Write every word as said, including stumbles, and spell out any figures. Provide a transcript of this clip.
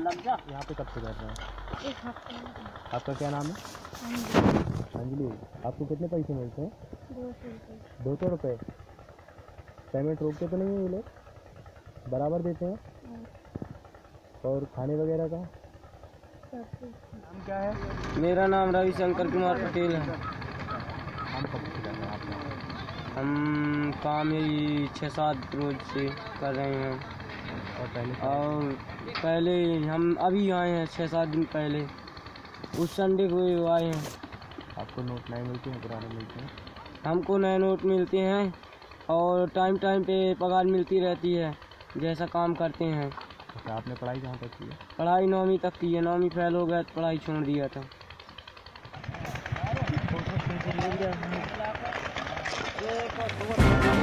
यहाँ पे कब से बैठ रहे हैं? एक हफ्ते। आपका क्या नाम है? अंजलि। आपको कितने पैसे मिलते हैं? दो सौ रुपये। पेमेंट रोकते तो नहीं मिले, बराबर देते हैं? और खाने वगैरह का? नाम क्या है? मेरा नाम रविशंकर कुमार पटेल है। काम कब से कर रहे हैं आप? हम काम यही छः सात रोज से कर रहे हैं। और पहले, और पहले हम अभी आए हैं छः सात दिन पहले, उस संडे को आए हैं। आपको नोट नए मिलते हैं, पुराने मिलते हैं? हमको नए नोट मिलते हैं और टाइम टाइम पे पगार मिलती रहती है जैसा काम करते हैं। अच्छा, आपने पढ़ाई कहाँ तक की है? पढ़ाई नौवीं तक की है। नौवीं फेल हो गया तो पढ़ाई छोड़ दिया था। तो तो तो तो तो तो